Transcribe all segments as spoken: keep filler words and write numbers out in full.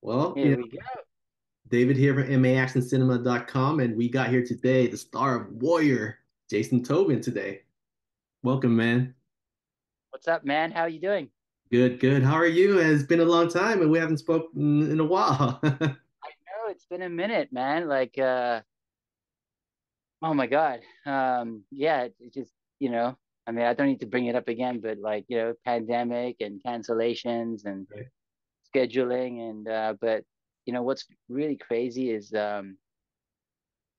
Well, here yeah. we go. David here from max and cinema dot com, and we got here today the star of Warrior, Jason Tobin, today. Welcome, man. What's up, man? How are you doing? Good, good. How are you? It's been a long time, and we haven't spoken in a while. I know. It's been a minute, man. Like, uh, oh, my God. Um, yeah, it, it just, you know, I mean, I don't need to bring it up again, but, like, you know, pandemic and cancellations and right. scheduling. And uh, but, you know, what's really crazy is, um,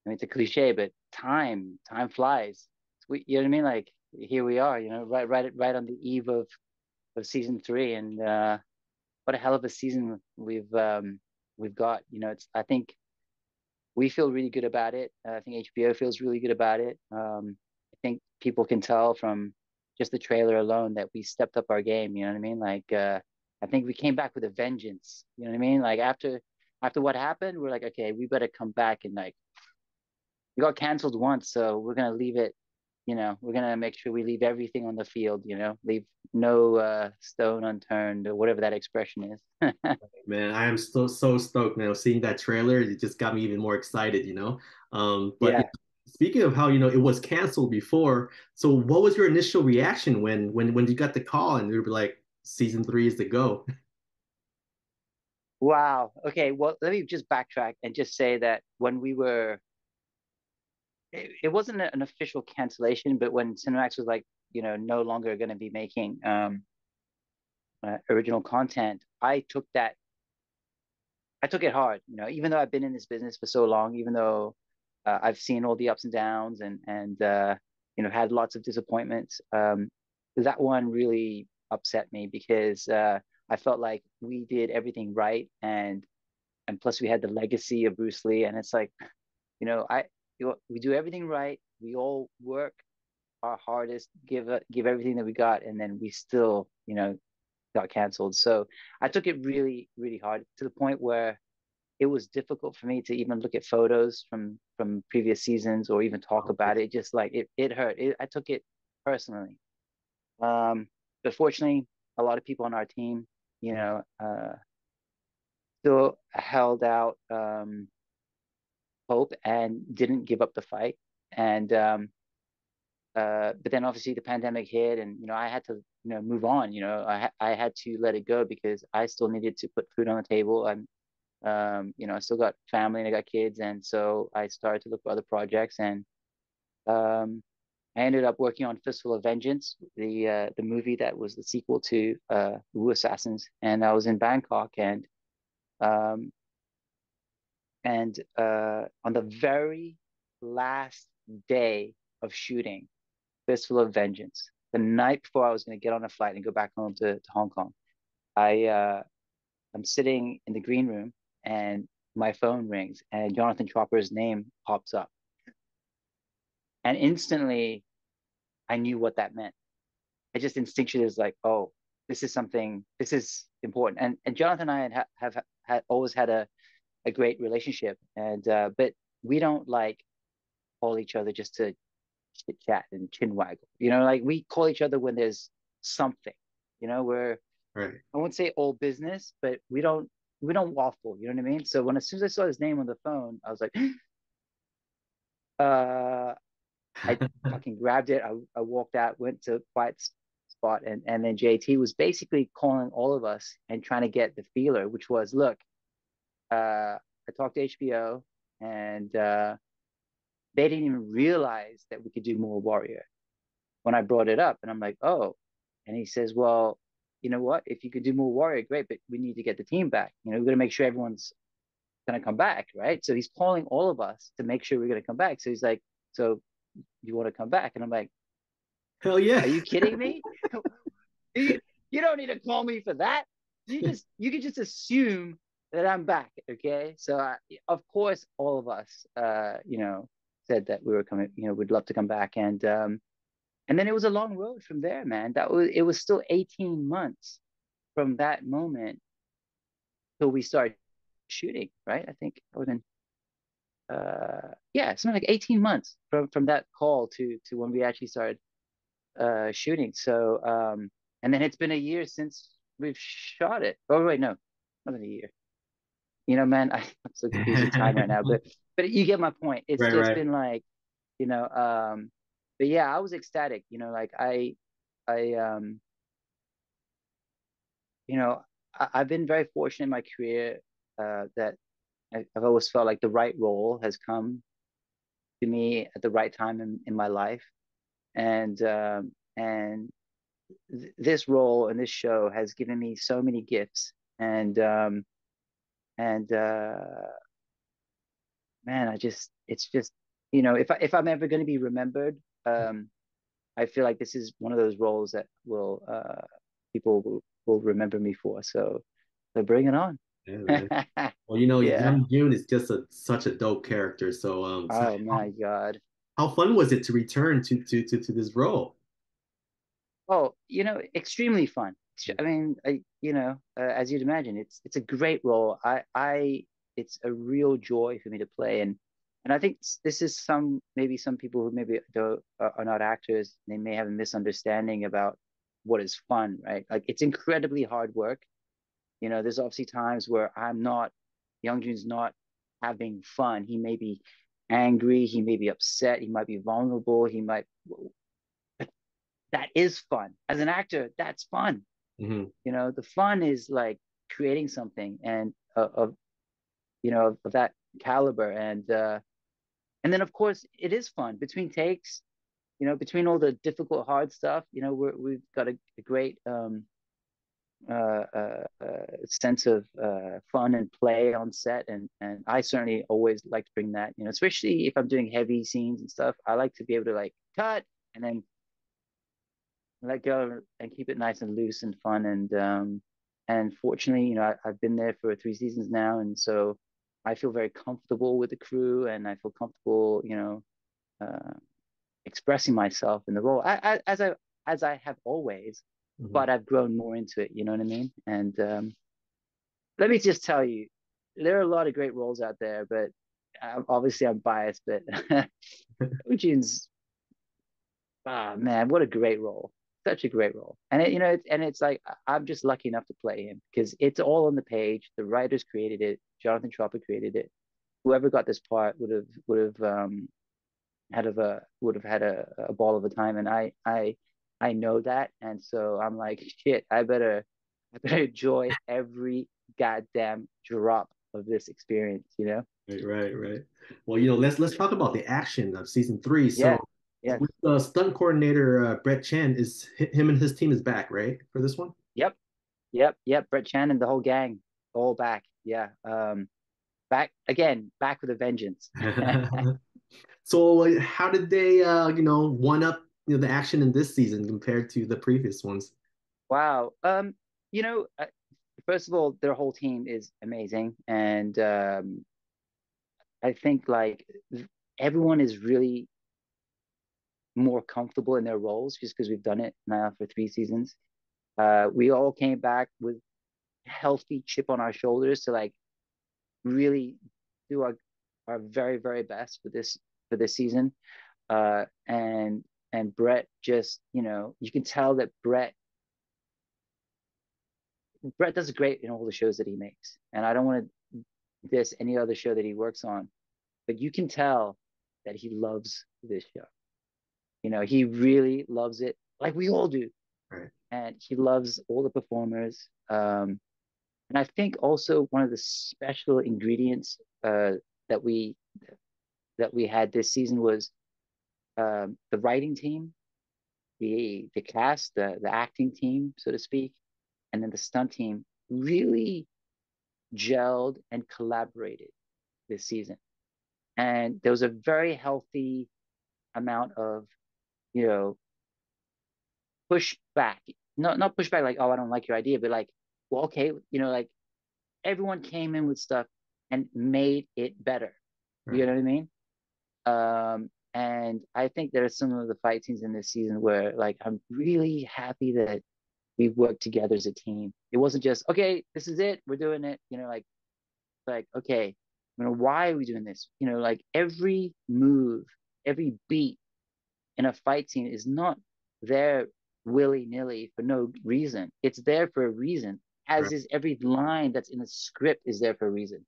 I mean, it's a cliche, but time, time flies. We, you know what I mean? Like, here we are, you know, right, right, right on the eve of, of season three, and uh, what a hell of a season we've um, we've got. You know, it's. I think we feel really good about it. I think H B O feels really good about it. Um, I think people can tell from just the trailer alone that we stepped up our game. You know what I mean? Like, uh, I think we came back with a vengeance. You know what I mean? Like after after what happened, we're like, okay, we better come back and like. We got canceled once, so we're gonna leave it. You know, we're gonna make sure we leave everything on the field. You know, leave no uh, stone unturned, or whatever that expression is. Man, I am so so stoked now. Seeing that trailer, it just got me even more excited. You know, um, but yeah. Speaking of how you know it was canceled before, so what was your initial reaction when when when you got the call and you were like, season three is the go? Wow. Okay. Well, let me just backtrack and just say that when we were. It, it wasn't an official cancellation, but when Cinemax was like, you know, no longer going to be making um, uh, original content, I took that, I took it hard, you know, even though I've been in this business for so long, even though uh, I've seen all the ups and downs and, and uh, you know, had lots of disappointments, um, that one really upset me because uh, I felt like we did everything right. And, and plus we had the legacy of Bruce Lee, and it's like, you know, I, we do everything right. We all work our hardest, give a, give everything that we got, and then we still, you know, got canceled. So I took it really, really hard to the point where it was difficult for me to even look at photos from from previous seasons or even talk about it. Just like it, it hurt. It, I took it personally. Um, but fortunately, a lot of people on our team, you know, uh, still held out. Um, hope and didn't give up the fight, and um uh but then obviously the pandemic hit, and you know I had to you know move on. you know I, ha I had to let it go because I still needed to put food on the table, and um you know I still got family and I got kids, and so I started to look for other projects, and um I ended up working on Fistful of Vengeance, the uh the movie that was the sequel to uh Wu Assassins, and I was in Bangkok, and um And uh, on the very last day of shooting Fistful of Vengeance, the night before I was going to get on a flight and go back home to, to Hong Kong, I, uh, I'm sitting in the green room and my phone rings and Jonathan Tropper's name pops up. And instantly, I knew what that meant. I just instinctually was like, oh, this is something, this is important. And, and Jonathan and I have, have, have always had a, a great relationship, and uh but we don't like call each other just to chit chat and chin waggle. You know like we call each other when there's something. you know we're right. I won't say all business, but we don't we don't waffle. You know what I mean so when as soon as I saw his name on the phone, I was like uh I fucking grabbed it. I, I walked out, went to a quiet spot, and and then J T was basically calling all of us and trying to get the feeler, which was, look, Uh, I talked to H B O, and uh, they didn't even realize that we could do more Warrior when I brought it up. And I'm like, oh. And he says, well, you know what? If you could do more Warrior, great, but we need to get the team back. You know, we're going to make sure everyone's going to come back, right? So he's calling all of us to make sure we're going to come back. So he's like, so you want to come back? And I'm like, hell yeah. Are you kidding me? you, you don't need to call me for that. You just, you can just assume that I'm back, okay? So, I, of course, all of us, uh, you know, said that we were coming, you know, we'd love to come back. And um, and then it was a long road from there, man. That was, it was still eighteen months from that moment till we started shooting, right? I think I was in, uh, yeah, something like eighteen months from, from that call to, to when we actually started uh, shooting. So, um, And then it's been a year since we've shot it. Oh, wait, no, more than a year. You know, man, I, I'm so confused with time right now, but but you get my point. It's right, just right. been like, you know, um, but yeah, I was ecstatic. You know, like I, I, um, you know, I, I've been very fortunate in my career uh, that I, I've always felt like the right role has come to me at the right time in, in my life, and um, and th this role and this show has given me so many gifts, and um, and uh, man, I just it's just you know if I if I'm ever going to be remembered, um, I feel like this is one of those roles that will uh, people will, will remember me for. So so bring it on. Yeah, well, you know, yeah. Young Jun is just a such a dope character. So, um, oh so my how, god, how fun was it to return to, to to to this role? Oh, you know, extremely fun. I mean, I, you know, uh, as you'd imagine, it's it's a great role. I I it's a real joy for me to play, and and I think this is some maybe some people who maybe don't, are not actors. They may have a misunderstanding about what is fun, right? Like it's incredibly hard work. You know, there's obviously times where I'm not, Young Jun's not having fun. He may be angry. He may be upset. He might be vulnerable. He might, but that is fun. As an actor, that's fun. Mm-hmm. You know, the fun is like creating something and uh, of, you know, of, of that caliber. And, uh, and then of course it is fun between takes, you know, between all the difficult, hard stuff, you know, we're, we've got a, a great, um, Uh, uh, uh, sense of uh, fun and play on set, and and I certainly always like to bring that, you know, especially if I'm doing heavy scenes and stuff. I like to be able to like cut and then let go and keep it nice and loose and fun. And um, and fortunately, you know, I, I've been there for three seasons now, and so I feel very comfortable with the crew, and I feel comfortable, you know, uh, expressing myself in the role I, I, as I as I have always. Mm-hmm. But I've grown more into it, you know what I mean? And um, let me just tell you, there are a lot of great roles out there, but I'm, obviously I'm biased, but Jun's, ah, man, what a great role. Such a great role. And, it, you know, it, and it's like, I'm just lucky enough to play him because it's all on the page. The writers created it. Jonathan Tropper created it. Whoever got this part would have would have um, had of a would have had a, a ball of a time. And I, I, I know that, and so I'm like, shit, I better, I better enjoy every goddamn drop of this experience, you know? Right, right, right. Well, you know, let's let's talk about the action of season three. So, yeah, yeah. With the stunt coordinator uh, Brett Chan, is him and his team is back, right, for this one? Yep, yep, yep. Brett Chan and the whole gang, all back. Yeah, um, back again, back with a vengeance. So, uh, how did they, uh, you know, one up? You know, the action in this season compared to the previous ones? Wow. Um, you know, uh, first of all, their whole team is amazing. And um, I think, like, everyone is really more comfortable in their roles just because we've done it now for three seasons. Uh, we all came back with a healthy chip on our shoulders to, like, really do our, our very, very best for this, for this season. Uh, and And Brett just, you know, you can tell that Brett, Brett does great in all the shows that he makes. And I don't want to diss any other show that he works on, but you can tell that he loves this show. You know, he really loves it, like we all do. Right. And he loves all the performers. Um, and I think also one of the special ingredients uh, that we that we had this season was Um, the writing team, the the cast, the the acting team, so to speak, and then the stunt team really gelled and collaborated this season. And there was a very healthy amount of, you know, pushback. Not not pushback like, oh, I don't like your idea, but like, well, okay, you know, like everyone came in with stuff and made it better. Right. You know what I mean? Um, And I think there are some of the fight scenes in this season where, like, I'm really happy that we worked together as a team. It wasn't just, okay, this is it, we're doing it. You know, like, like okay, you know, why are we doing this? You know, like, every move, every beat in a fight scene is not there willy-nilly for no reason. It's there for a reason, as right. is every line that's in the script is there for a reason.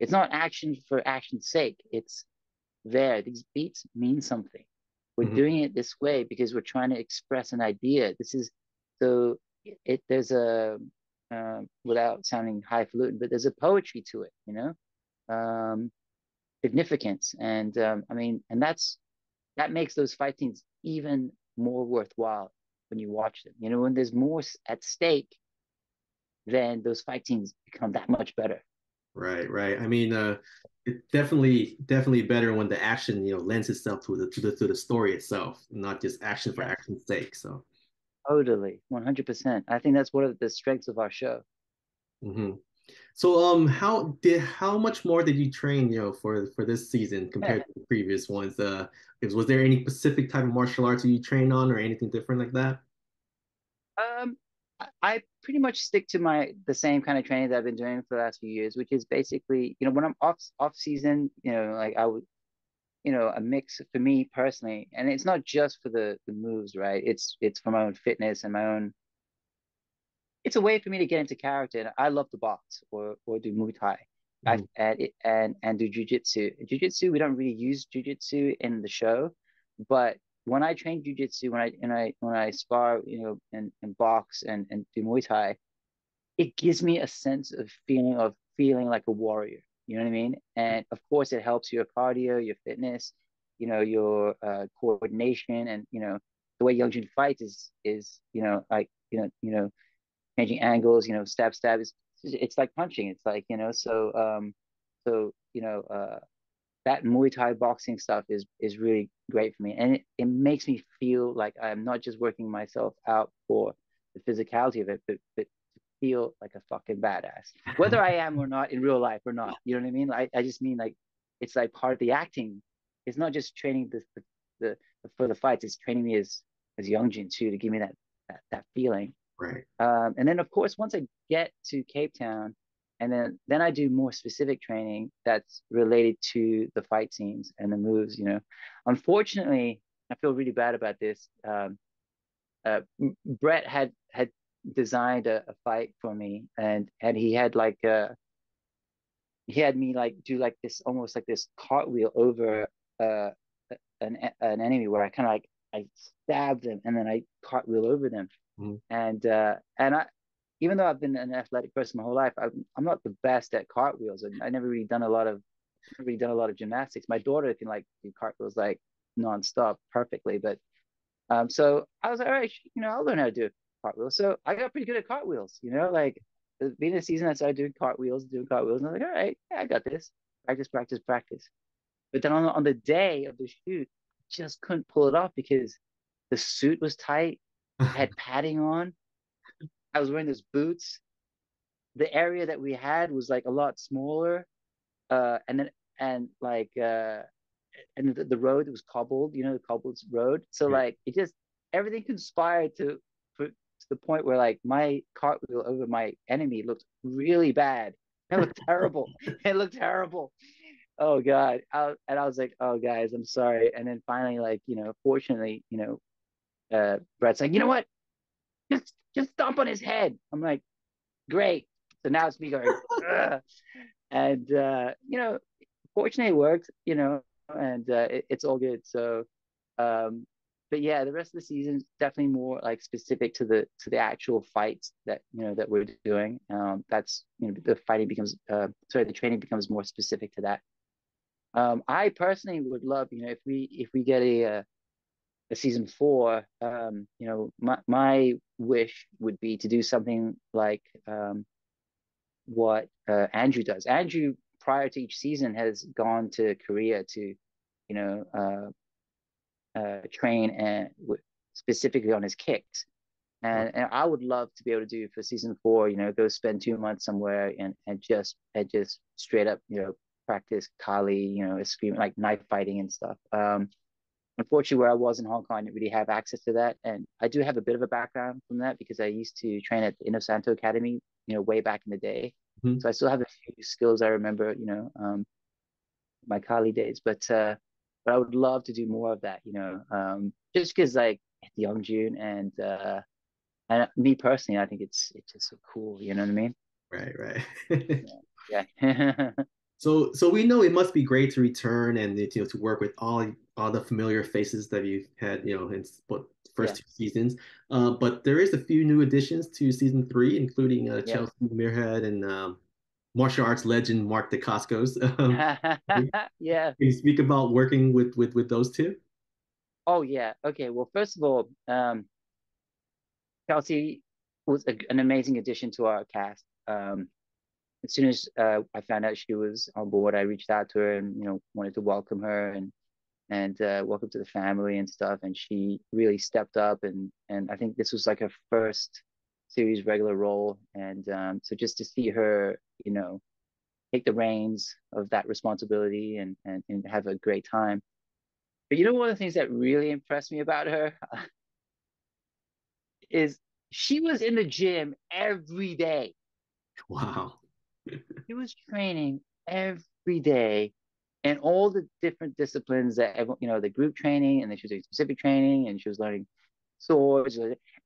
It's not action for action's sake. It's there. These beats mean something. We're mm-hmm. doing it this way because we're trying to express an idea. This is so it, it there's a uh, without sounding highfalutin, but there's a poetry to it, you know, um, significance, and um, I mean, and that's that makes those fight scenes even more worthwhile when you watch them. You know, when there's more at stake, then those fight scenes become that much better. Right, right. I mean, uh, it's definitely, definitely better when the action, you know, lends itself to the to the to the story itself, not just action for action's sake. So, totally, one hundred percent. I think that's one of the strengths of our show. Mm-hmm. So, um, how did how much more did you train, you know, for for this season compared yeah. to the previous ones? Uh, was there any specific type of martial arts you trained on, or anything different like that? Um. I pretty much stick to my the same kind of training that I've been doing for the last few years, which is basically, you know, when I'm off off season, you know, like I would, you know, a mix for me personally, and it's not just for the the moves, right? It's it's for my own fitness and my own. It's a way for me to get into character. And I love to box or or do Muay Thai, mm-hmm. I, and it, and and do jujitsu. Jujitsu we don't really use jujitsu in the show, but when I train jujitsu, when I and I when I spar, you know, and, and box and, and do Muay Thai, it gives me a sense of feeling of feeling like a warrior. You know what I mean? And of course, it helps your cardio, your fitness, you know, your uh, coordination, and you know the way Young Jun fights is is you know like you know you know changing angles, you know, stab stab is it's like punching. It's like you know so um so you know uh. that Muay Thai boxing stuff is is really great for me. And it, it makes me feel like I'm not just working myself out for the physicality of it, but, but to feel like a fucking badass. Whether I am or not in real life or not, you know what I mean? Like, I just mean like, it's like part of the acting. It's not just training the, the, the, the for the fights, it's training me as, as Young Jun too, to give me that, that, that feeling. Right. Um, and then of course, once I get to Cape Town, And then, then I do more specific training that's related to the fight scenes and the moves, you know. Unfortunately, I feel really bad about this. Um, uh, Brett had had designed a, a fight for me, and and he had like a, he had me like do like this almost like this cartwheel over uh, an an enemy where I kind of like I stabbed them and then I cartwheel over them, mm. and uh, and I. Even though I've been an athletic person my whole life, I'm, I'm not the best at cartwheels. I, I never really done a lot of, really done a lot of gymnastics. My daughter can like do cartwheels like nonstop perfectly, but um, so I was like, all right, you know, I'll learn how to do cartwheels. So I got pretty good at cartwheels, you know, like being a season I started doing cartwheels, doing cartwheels, and I was like, all right, yeah, I got this. Practice, practice, practice. But then on on the day of the shoot, I just couldn't pull it off because the suit was tight, I had padding on. I was wearing those boots. The area that we had was like a lot smaller, uh, and then and like uh, and the, the road was cobbled, you know, the cobbled road. So yeah. like it just everything conspired to for, to the point where like my cartwheel over my enemy looked really bad. It looked terrible. It looked terrible. Oh god! I, and I was like, oh guys, I'm sorry. And then finally, like you know, fortunately, you know, uh, Brett's like, you know what, just. Just stomp on his head. I'm like, great. So now it's me going, ugh. And, uh, you know, fortunately it worked, you know, and uh, it, it's all good. So, um, but yeah, the rest of the season is definitely more like specific to the to the actual fights that, you know, that we're doing. Um, that's, you know, the fighting becomes, uh, sorry, the training becomes more specific to that. Um, I personally would love, you know, if we, if we get a, a season four, um, you know, my my wish would be to do something like um, what uh, Andrew does. Andrew, prior to each season, has gone to Korea to, you know, uh, uh, train and w- specifically on his kicks. And, and I would love to be able to do for season four, you know, go spend two months somewhere and, and just and just straight up, you know, practice Kali, you know, screaming like knife fighting and stuff. Um, Unfortunately, where I was in Hong Kong, I didn't really have access to that. And I do have a bit of a background from that because I used to train at the Inosanto Academy, you know, way back in the day. Mm-hmm. So I still have a few skills I remember, you know, um, my Kali days. But uh, but I would love to do more of that, you know, um, just because, like, Young Jun, and uh, and me personally, I think it's it's just so cool. You know what I mean? Right, right. Yeah. Yeah. So, so we know it must be great to return and you know to work with all all the familiar faces that you've had, you know, in what first yeah. two seasons. Uh, but there is a few new additions to season three, including uh, yeah. Chelsea Merehead and um, martial arts legend Mark Dacascos. Um, yeah. Can you speak about working with with with those two? Oh yeah. Okay. Well, first of all, um, Chelsea was a, an amazing addition to our cast. Um, As soon as uh, I found out she was on board, I reached out to her and, you know, wanted to welcome her and and uh, welcome to the family and stuff. And she really stepped up. And and I think this was like her first series regular role. And um, so just to see her, you know, take the reins of that responsibility and, and, and have a great time. But, you know, one of the things that really impressed me about her is she was in the gym every day. Wow. She was training every day and all the different disciplines that, you know, the group training, and then she was doing specific training, and she was learning swords.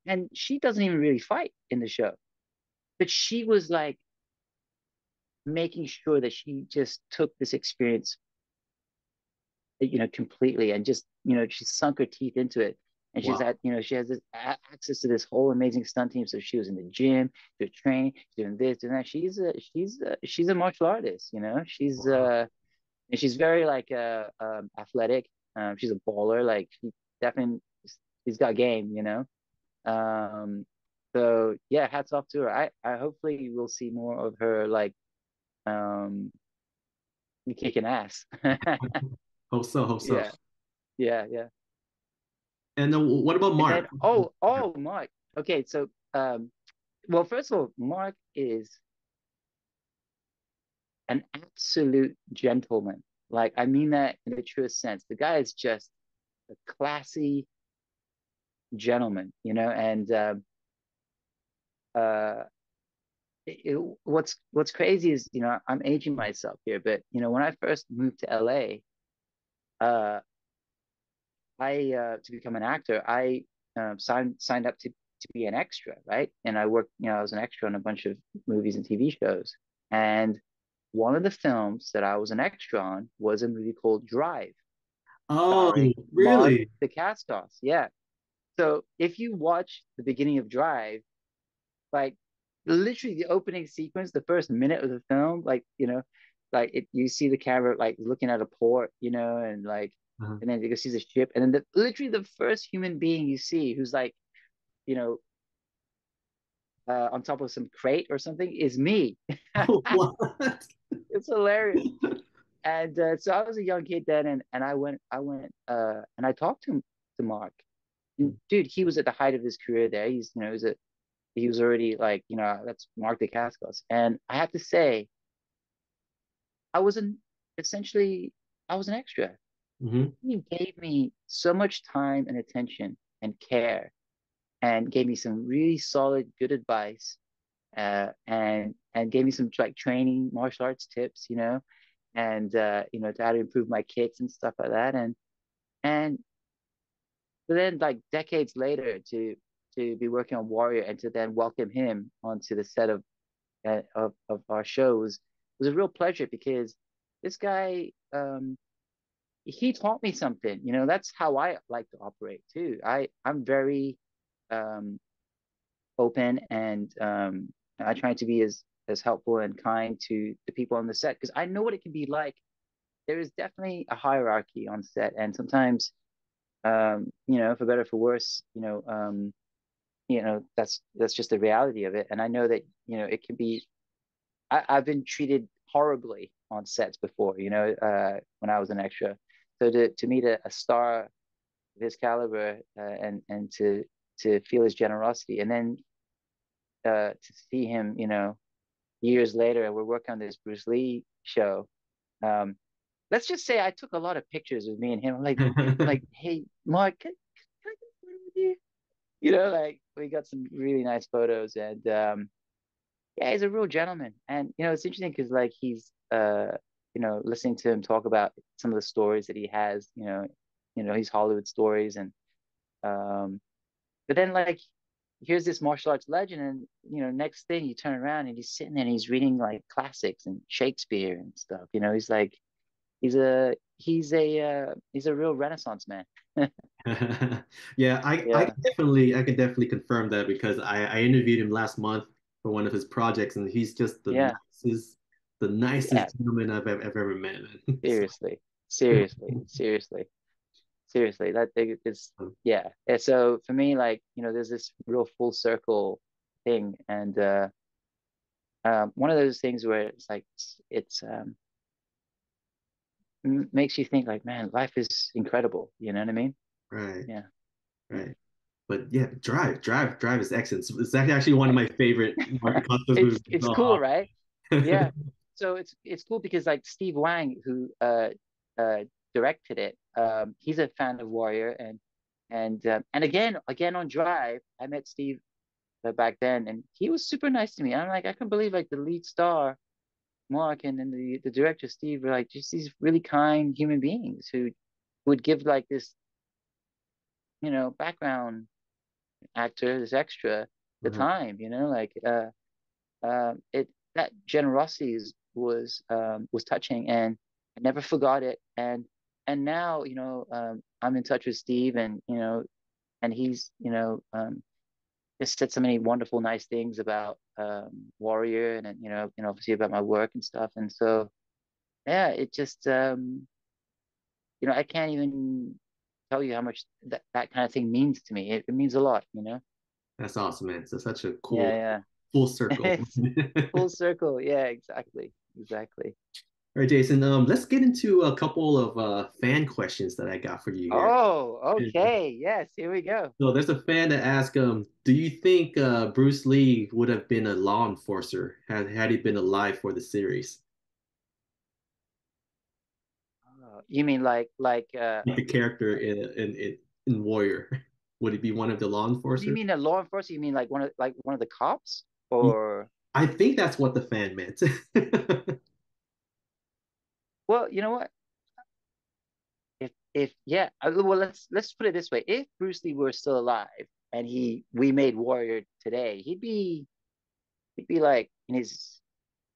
And she doesn't even really fight in the show. But she was like making sure that she just took this experience, you know, completely, and just, you know, she sunk her teeth into it. And she's wow. at, you know, she has this access to this whole amazing stunt team. So she was in the gym, she was training, doing this, doing that. She's a, she's a, she's a martial artist, you know. She's wow. uh, and she's very like uh, um, athletic. Um, she's a baller. Like she definitely, she's got game, you know. Um, so yeah, hats off to her. I, I hopefully we'll see more of her like, um, kicking ass. Hope so. Hope so. Yeah. Yeah. Yeah. And then what about Mark? Then, oh, oh, Mark. Okay, so, um, well, first of all, Mark is an absolute gentleman. Like, I mean that in the truest sense. The guy is just a classy gentleman, you know. And um, uh, it, it, what's what's crazy is, you know, I'm aging myself here, but you know, when I first moved to L A, uh. I uh, to become an actor, I uh, signed signed up to, to be an extra, right? And I worked, you know, I was an extra on a bunch of movies and T V shows. And one of the films that I was an extra on was a movie called Drive. Oh, really? Mark Dacascos, yeah. So if you watch the beginning of Drive, like literally the opening sequence, the first minute of the film, like, you know, like it, you see the camera like looking at a port, you know, and like. Uh-huh. And then you go see the ship, and then the, literally the first human being you see who's like, you know, uh, on top of some crate or something is me. Oh, what? It's hilarious. And uh, so I was a young kid then, and and I went, I went, uh, and I talked to to Mark. And dude, he was at the height of his career there. He's, you know, he's a, he was already like, you know, that's Mark Dacascos. And I have to say, I wasn't essentially, I was an extra. Mm-hmm. He gave me so much time and attention and care, and gave me some really solid, good advice, uh, and and gave me some like training, martial arts tips, you know, and uh, you know, to how to improve my kicks and stuff like that, and and but then like decades later to to be working on Warrior and to then welcome him onto the set of uh, of of our show was was a real pleasure, because this guy. Um, He taught me something, you know. That's how I like to operate too. I I'm very um, open, and um, I try to be as as helpful and kind to the people on the set, because I know what it can be like. There is definitely a hierarchy on set, and sometimes, um, you know, for better or for worse, you know, um, you know, that's that's just the reality of it. And I know that, you know, it can be. I, I've been treated horribly on sets before, you know, uh, when I was an extra. So to, to meet a, a star of his caliber, uh, and and to to feel his generosity, and then uh, to see him, you know, years later, and we're working on this Bruce Lee show. Um, let's just say I took a lot of pictures with me and him. I'm like, like, hey, Mark, can, can I get one with you? You know, like we got some really nice photos, and um, yeah, he's a real gentleman. And you know, it's interesting because like he's. Uh, you know, listening to him talk about some of the stories that he has, you know, you know, his Hollywood stories, and um, But then, like, here's this martial arts legend, and, you know, next thing you turn around and he's sitting there and he's reading, like, classics and Shakespeare and stuff. You know, he's like, he's a, he's a, uh, he's a real Renaissance man. yeah, I, yeah, I definitely, I can definitely confirm that, because I, I interviewed him last month for one of his projects, and he's just the yeah. nicest, the nicest yeah. gentleman I've, I've ever met. Seriously, seriously, seriously. Seriously, that is, yeah. And so for me, like, you know, there's this real full circle thing. And uh, um, one of those things where it's like, it's um, makes you think, like, man, life is incredible. You know what I mean? Right. Yeah. Right. But yeah, Drive, Drive, Drive is excellent. It's actually one of my favorite Mark Dacascos movies. It's cool, right? Yeah. So it's it's cool because, like, Steve Wang, who uh, uh, directed it, um he's a fan of Warrior, and and um, and again again on Drive I met Steve back then, and he was super nice to me. I'm like, I couldn't believe, like, the lead star Mark and then the, the director Steve were, like, just these really kind human beings who would give, like, this, you know, background actor, this extra the mm-hmm. time, you know, like uh um uh, it that generosity is, was um was touching, and I never forgot it. And And now, you know, um, I'm in touch with Steve, and, you know, and he's, you know, um, just said so many wonderful, nice things about um, Warrior, and, you know, you know, obviously about my work and stuff. And so, yeah, it just, um, you know, I can't even tell you how much that, that kind of thing means to me. It, it means a lot, you know. That's awesome, man. It's such a cool yeah, yeah. full circle. Full circle. Yeah, exactly. Exactly. All right, Jason, um, let's get into a couple of uh, fan questions that I got for you here. Oh, okay. Yes, here we go. So there's a fan that asked, um, do you think uh, Bruce Lee would have been a law enforcer had, had he been alive for the series? Oh, you mean like... like uh, the character in, in, in, in Warrior. Would it be one of the law enforcers? You mean a law enforcer? You mean like one of, like one of the cops? Or I think that's what the fan meant. Well, you know what? If if yeah, well, let's let's put it this way: if Bruce Lee were still alive and he we made Warrior today, he'd be he'd be like in his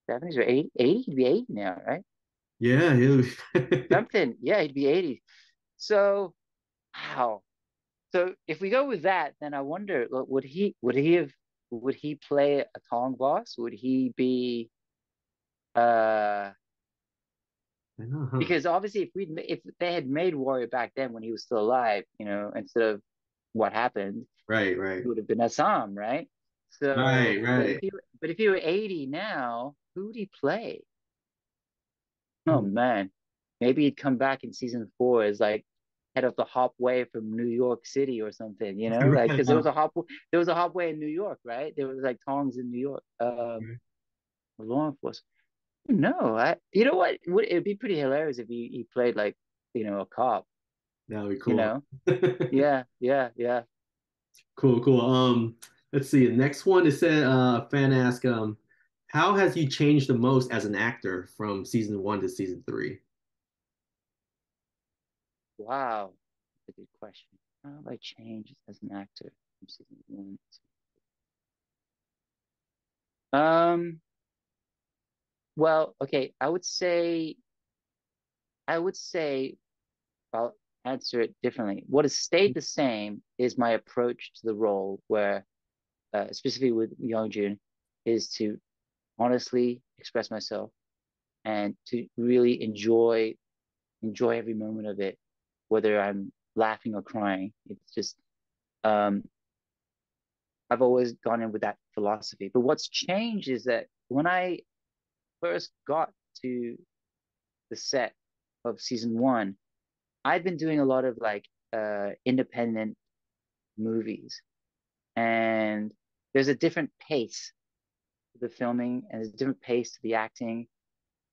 seventies or eighty. Eighty, he'd be eighty now, right? Yeah, he'll be something. Yeah, he'd be eighty. So, wow. So if we go with that, then I wonder: would he would he have would he play a Tong boss? Would he be? Uh, I know, huh? Because obviously, if we if they had made Warrior back then when he was still alive, you know, instead of what happened, right, right, it would have been Assam, right? So, right, right. But if, he, but if he were eighty now, who would he play? Oh man, maybe he'd come back in season four as like head of the Hopway from New York City or something, you know, like because there was a hop there was a Hopway in New York, right? There was like Tongs in New York, um, law enforcement. No, I. You know what? It'd be pretty hilarious if he, he played like, you know, a cop. That would be cool. You know? yeah, yeah, yeah. Cool, cool. Um, let's see. The next one is said. Uh, fan asked, um, how has you changed the most as an actor from season one to season three? Wow, that's a good question. How have I changed as an actor from season one to season three? Um. Well, okay, I would say, I would say, I'll answer it differently. What has stayed the same is my approach to the role, where, uh, specifically with Young Jun, is to honestly express myself and to really enjoy, enjoy every moment of it, whether I'm laughing or crying. It's just, um, I've always gone in with that philosophy. But what's changed is that when I first got to the set of season one, I'd been doing a lot of like uh, independent movies, and there's a different pace to the filming and there's a different pace to the acting,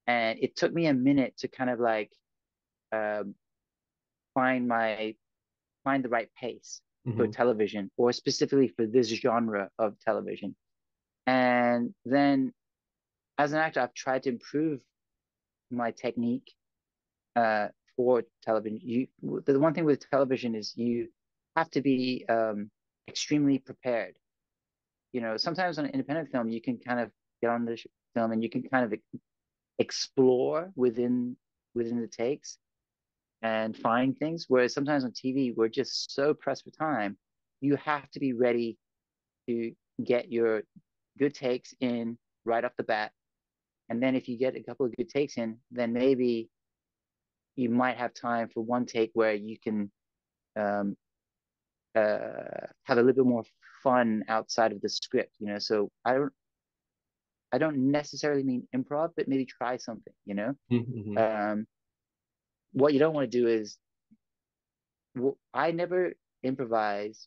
and it took me a minute to kind of like um, find my find the right pace mm-hmm. for television, or specifically for this genre of television. And then as an actor, I've tried to improve my technique uh, for television. You, the one thing with television is you have to be um, extremely prepared. You know, sometimes on an independent film, you can kind of get on the film and you can kind of explore within within the takes and find things. Whereas sometimes on T V, we're just so pressed for time, you have to be ready to get your good takes in right off the bat. And then if you get a couple of good takes in, then maybe you might have time for one take where you can um, uh, have a little bit more fun outside of the script, you know? So I don't, I don't necessarily mean improv, but maybe try something, you know? Mm-hmm. Um, what you don't want to do is, well, I never improvise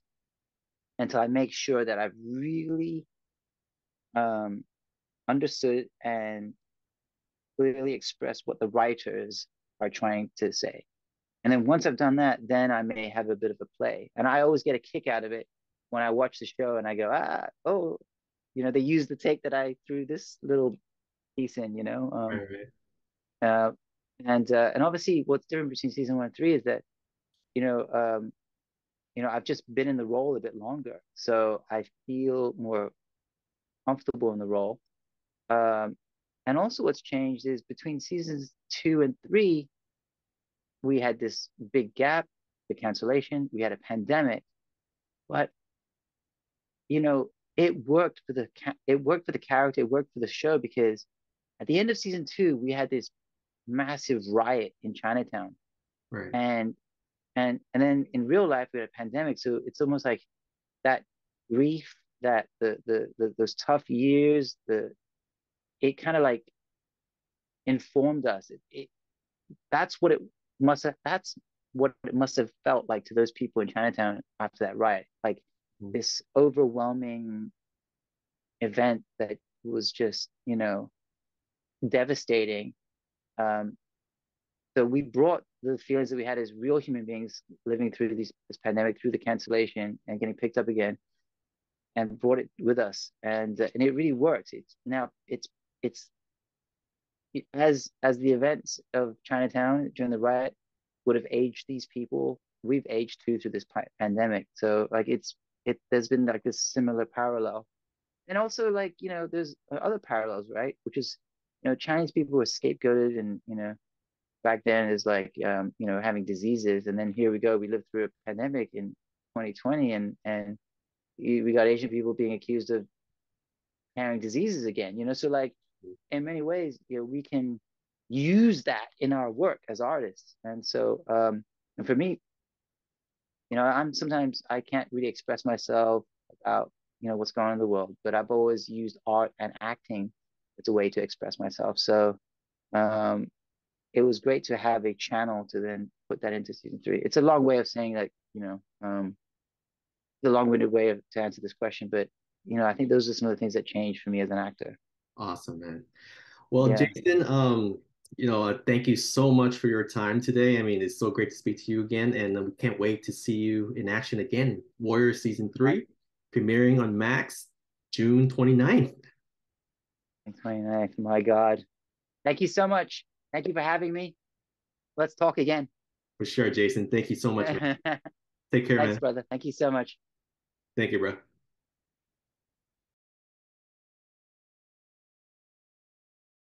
until I make sure that I've really um, understood and clearly expressed what the writers are trying to say. And then once I've done that, then I may have a bit of a play. And I always get a kick out of it when I watch the show and I go, ah, oh, you know, they used the take that I threw this little piece in, you know? Um, right, right. Uh, and uh, and obviously what's different between season one and three is that, you know, um, you know, I've just been in the role a bit longer. So I feel more comfortable in the role. Um, and also what's changed is between seasons two and three, we had this big gap, the cancellation, we had a pandemic, but, you know, it worked for the, it worked for the character, it worked for the show, because at the end of season two, we had this massive riot in Chinatown. Right. And, and, and then in real life, we had a pandemic. So it's almost like that grief, that the, the, the those tough years, the, it kind of like informed us. It, it, that's what it must have, that's what it must have felt like to those people in Chinatown after that riot. Like mm-hmm. this overwhelming event that was just, you know, devastating. Um, so we brought the feelings that we had as real human beings living through these, this pandemic, through the cancellation and getting picked up again, and brought it with us. And uh, and it really worked. It's now it's, it's, As as the events of Chinatown during the riot would have aged these people, we've aged too through this pandemic. So like it's it there's been like this similar parallel, and also like you know there's other parallels, right? Which is you know Chinese people were scapegoated, and you know back then is like um, you know having diseases, and then here we go, we lived through a pandemic in twenty twenty, and and we got Asian people being accused of carrying diseases again, you know. So like. In many ways, you know, we can use that in our work as artists. And so, um, and for me, you know, I'm sometimes I can't really express myself about, you know, what's going on in the world, but I've always used art and acting as a way to express myself. So um, it was great to have a channel to then put that into season three. It's a long way of saying that, you know, um, the long-winded way of, to answer this question, but, you know, I think those are some of the things that changed for me as an actor. Awesome, man. Well, yeah. Jason, um, you know, uh, thank you so much for your time today. I mean, it's so great to speak to you again, and we can't wait to see you in action again. Warrior Season three, premiering on Max, June twenty-ninth. June twenty-ninth, my God. Thank you so much. Thank you for having me. Let's talk again. For sure, Jason. Thank you so much. Take care, Thanks, man. Thanks, brother. Thank you so much. Thank you, bro.